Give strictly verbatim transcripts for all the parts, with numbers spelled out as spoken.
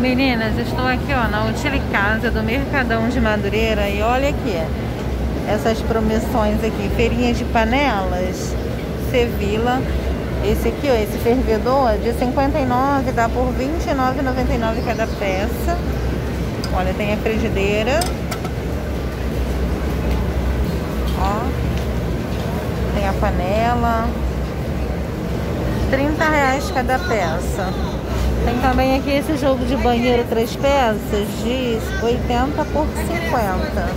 Meninas, estou aqui ó, na Utilicasa do Mercadão de Madureira e olha aqui essas promoções aqui, feirinha de panelas, Sevilla, esse aqui ó, esse fervedor de cinquenta e nove reais, dá por vinte e nove reais e noventa e nove centavos cada peça. Olha, tem a frigideira, ó, tem a panela, trinta reais cada peça. Tem também aqui esse jogo de banheiro três peças de oitenta por cinquenta.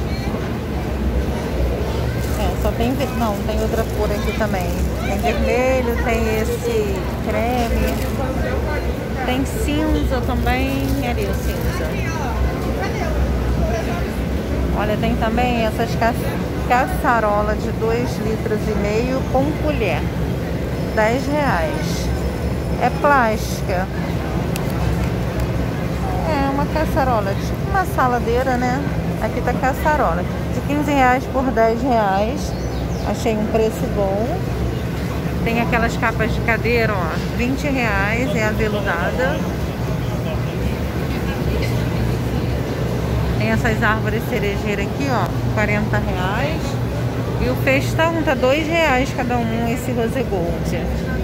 É, só tem... Não, tem outra cor aqui também. Tem vermelho, tem esse creme. Tem cinza também. Ali o cinza. Olha, tem também essas ca... caçarolas de dois litros e meio com colher. dez reais. É plástica. É uma caçarola, tipo uma saladeira, né? Aqui tá caçarola. De quinze reais por dez reais. Achei um preço bom. Tem aquelas capas de cadeira, ó. vinte reais, é aveludada. Tem essas árvores cerejeiras aqui, ó. quarenta reais. E o festão tá dois reais cada um, esse rose gold.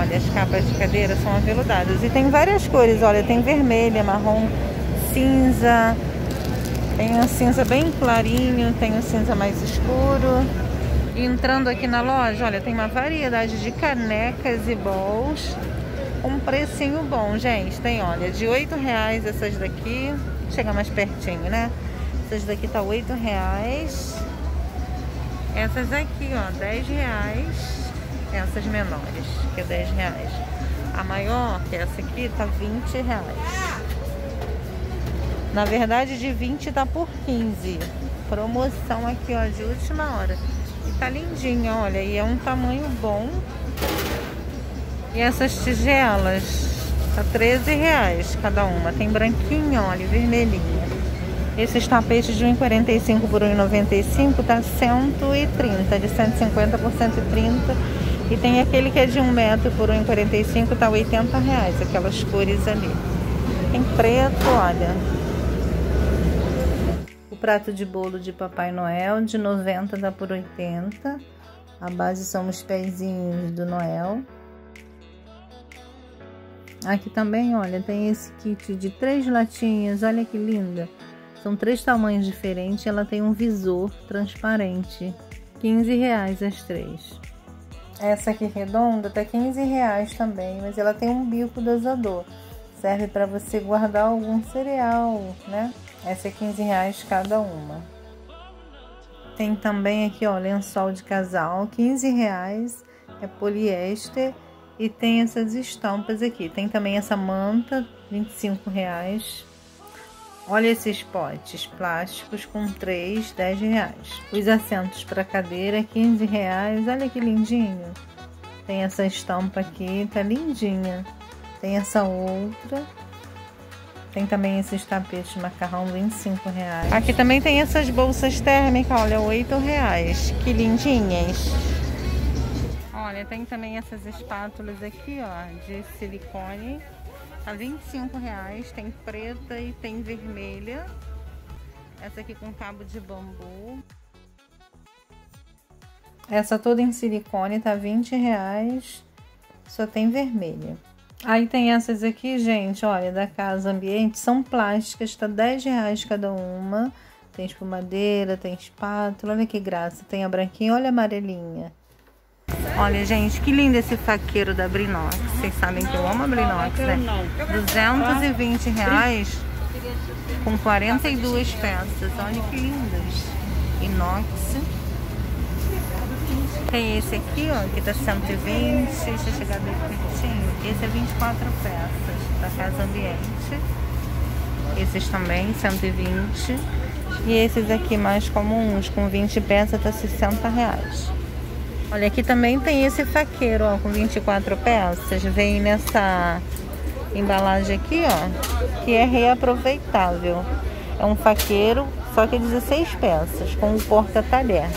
Olha, as capas de cadeira são aveludadas. E tem várias cores, olha, tem vermelha, marrom, cinza. Tem um cinza bem clarinho, tem um cinza mais escuro. E entrando aqui na loja, olha, tem uma variedade de canecas e bowls. Um precinho bom, gente. Tem, olha, de oito reais essas daqui. Chega mais pertinho, né? Essas daqui tá oito reais. Essas aqui, ó, dez reais. Essas menores, que é dez reais. A maior, que é essa aqui, tá vinte reais. Na verdade, de vinte tá por quinze. Promoção aqui, ó, de última hora. E tá lindinha, olha. E é um tamanho bom. E essas tigelas, tá treze reais cada uma. Tem branquinha, olha, e vermelhinha. Esses tapetes de um real e quarenta e cinco centavos por um real e noventa e cinco centavos tá cento e trinta, de cento e cinquenta por cento e trinta. E tem aquele que é de um metro por um real e quarenta e cinco centavos, tá oitenta reais, aquelas cores ali. Tem preto, olha. O prato de bolo de Papai Noel, de noventa dá por oitenta. A base são os pezinhos do Noel. Aqui também, olha, tem esse kit de três latinhas, olha que linda. São três tamanhos diferentes, ela tem um visor transparente. quinze reais as três. Essa aqui redonda tá quinze reais também, mas ela tem um bico dosador. Serve para você guardar algum cereal, né? Essa é quinze reais cada uma. Tem também aqui, ó, lençol de casal, quinze reais, é poliéster. E tem essas estampas aqui. Tem também essa manta, vinte e cinco reais. Olha esses potes plásticos com três, dez reais. Os assentos para cadeira, quinze reais. Olha que lindinho. Tem essa estampa aqui, tá lindinha. Tem essa outra. Tem também esses tapetes de macarrão, vinte e cinco reais. Aqui também tem essas bolsas térmicas, olha, oito reais. Que lindinhas. Olha, tem também essas espátulas aqui, ó, de silicone. Tá vinte e cinco reais, tem preta e tem vermelha. Essa aqui com cabo de bambu. Essa toda em silicone tá vinte reais, só tem vermelha. Aí tem essas aqui, gente, olha, da Casa Ambiente, são plásticas, tá dez reais cada uma. Tem espumadeira, tem espátula, olha que graça, tem a branquinha, olha a amarelinha. Olha, gente, que lindo esse faqueiro da Brinox. Vocês sabem que eu amo a Brinox, né? duzentos e vinte reais com quarenta e duas peças. Olha que lindas. Inox. Tem esse aqui, ó, que tá cento e vinte. Deixa eu chegar bem pertinho. Esse é vinte e quatro peças da Casa Ambiente. Esses também, cento e vinte. E esses aqui mais comuns, com vinte peças, tá sessenta reais. Olha, aqui também tem esse faqueiro, ó, com vinte e quatro peças. Vem nessa embalagem aqui, ó, que é reaproveitável. É um faqueiro, só que dezesseis peças, com o porta-talher.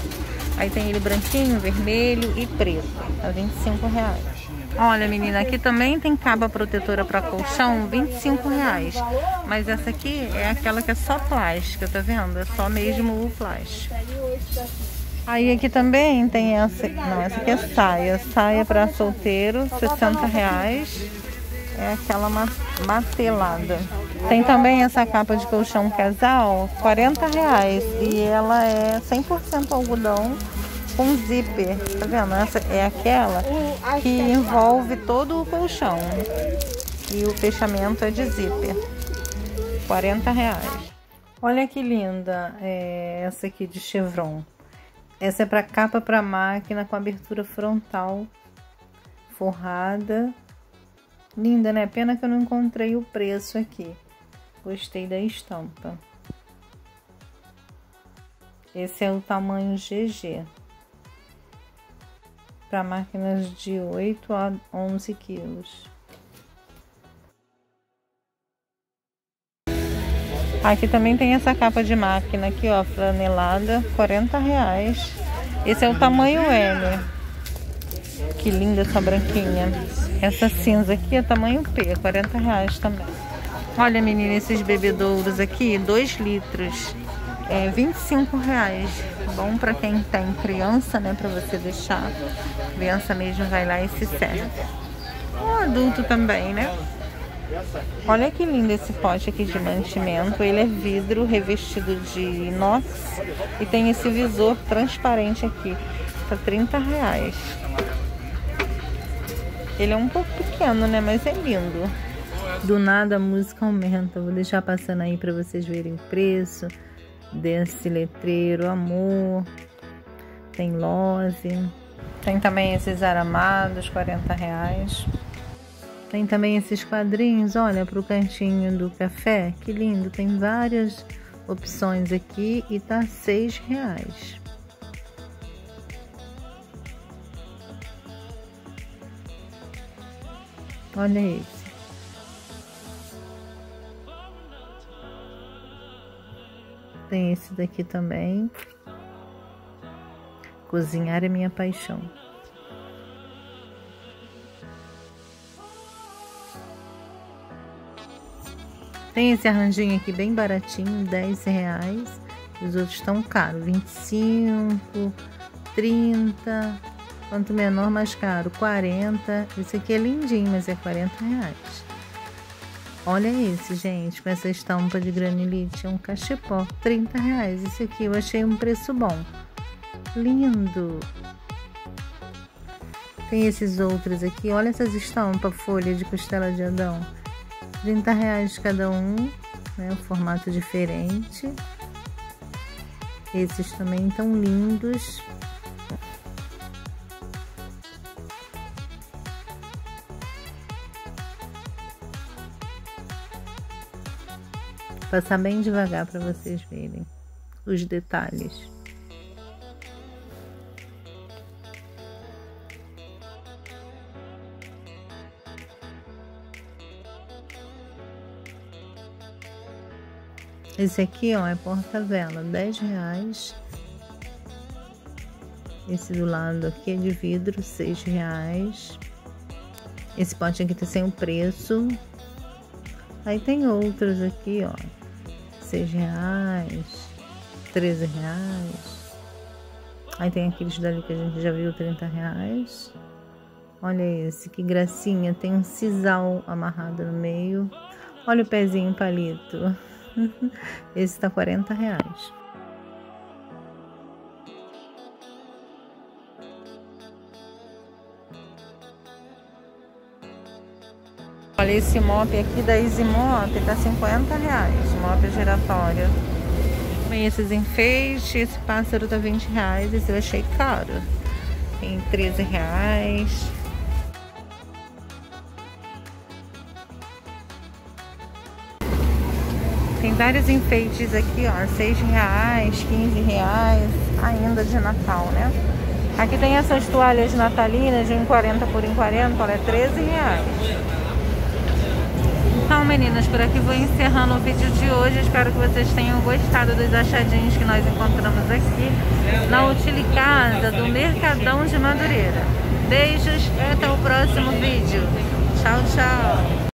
Aí tem ele branquinho, vermelho e preto, a vinte e cinco reais. Olha, menina, aqui também tem capa protetora para colchão, vinte e cinco reais. Mas essa aqui é aquela que é só plástica, tá vendo? É só mesmo o plástico. Aí aqui também tem essa. Não, essa aqui é saia. Saia para solteiro, sessenta reais. É aquela matelada. Tem também essa capa de colchão casal, quarenta reais. E ela é cem por cento algodão com zíper. Tá vendo? Essa é aquela que envolve todo o colchão. E o fechamento é de zíper. quarenta reais. Olha que linda é essa aqui de Chevron. Essa é para capa para máquina com abertura frontal forrada. Linda, né? Pena que eu não encontrei o preço aqui. Gostei da estampa. Esse é o tamanho G G. Para máquinas de oito a onze quilos. Aqui também tem essa capa de máquina aqui, ó, flanelada, quarenta reais. Esse é o tamanho M. Que linda essa branquinha. Essa cinza aqui é tamanho P, quarenta reais também. Olha, menina, esses bebedouros aqui, dois litros, é vinte e cinco reais. Bom pra quem tem criança, né, pra você deixar. A criança mesmo vai lá e se serve. Um adulto também, né? Olha que lindo esse pote aqui de mantimento. Ele é vidro revestido de inox e tem esse visor transparente aqui. Tá trinta reais. Ele é um pouco pequeno, né? Mas é lindo. Do nada a música aumenta. Vou deixar passando aí pra vocês verem o preço desse letreiro. Amor. Tem love. Tem também esses aramados, quarenta reais. Tem também esses quadrinhos, olha, para o cantinho do café. Que lindo, tem várias opções aqui e tá seis reais. Olha esse. Tem esse daqui também. Cozinhar é minha paixão. Tem esse arranjinho aqui bem baratinho, dez reais. Os outros estão caros, vinte e cinco, trinta. Quanto menor, mais caro, quarenta. Esse aqui é lindinho, mas é quarenta reais. Olha esse, gente, com essa estampa de granilite. É um cachepó, trinta reais. Esse aqui eu achei um preço bom. Lindo! Tem esses outros aqui. Olha essas estampas, folha de costela de Adão. trinta reais cada um, né? Um formato diferente. Esses também tão lindos. Passar bem devagar para vocês verem os detalhes. Esse aqui, ó, é porta-vela, dez reais. Esse do lado aqui é de vidro, seis reais. Esse pote aqui tá sem o preço. Aí tem outros aqui, ó, seis reais, treze reais. Aí tem aqueles dali que a gente já viu, trinta reais. Olha esse, que gracinha, tem um sisal amarrado no meio. Olha o pezinho palito. Esse tá quarenta reais. Olha esse mop aqui da Easy Mop, tá cinquenta reais. Mop giratória. Tem esses enfeites. Esse pássaro tá vinte reais. Esse eu achei caro. Tem treze reais. Tem vários enfeites aqui, ó, seis reais, quinze reais, ainda de Natal, né? Aqui tem essas toalhas natalinas de um quarenta por um quarenta, olha, treze reais. Então, meninas, por aqui vou encerrando o vídeo de hoje. Espero que vocês tenham gostado dos achadinhos que nós encontramos aqui na Utilicasa do Mercadão de Madureira. Beijos e até o próximo vídeo. Tchau, tchau.